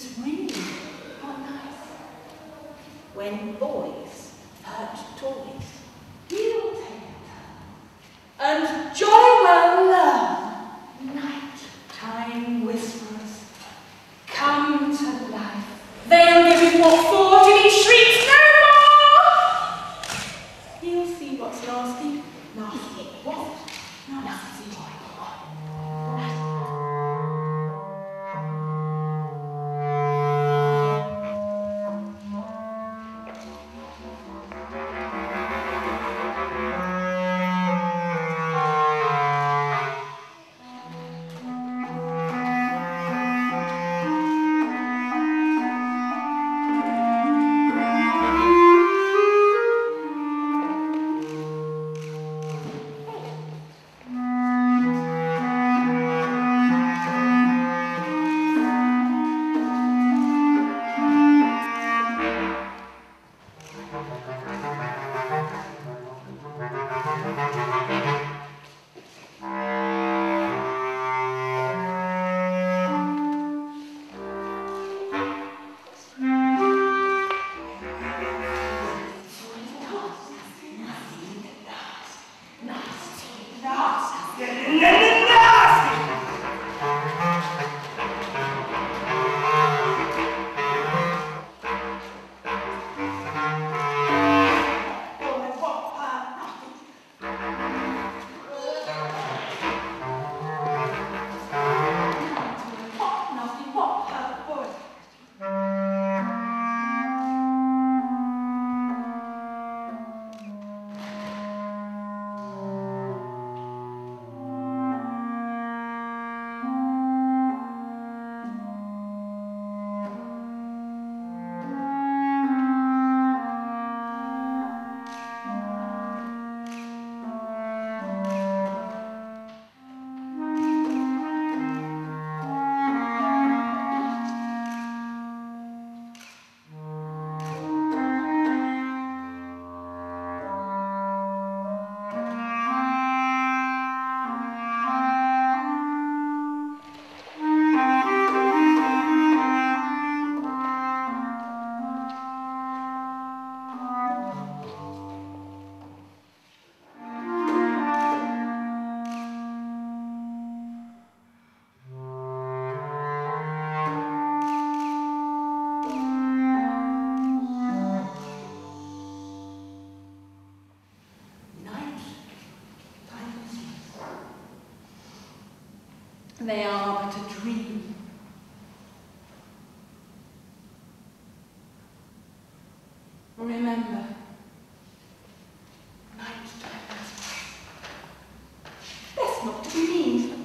It's raining. How nice. When boys hurt toys, we'll take them. And joy will learn. Night time whispers come to life. They'll give you what for till he shrieks no more. He'll see what's nasty. Nasty what? Nasty boy. They are but a dream. Remember, night time. That's not to be mean.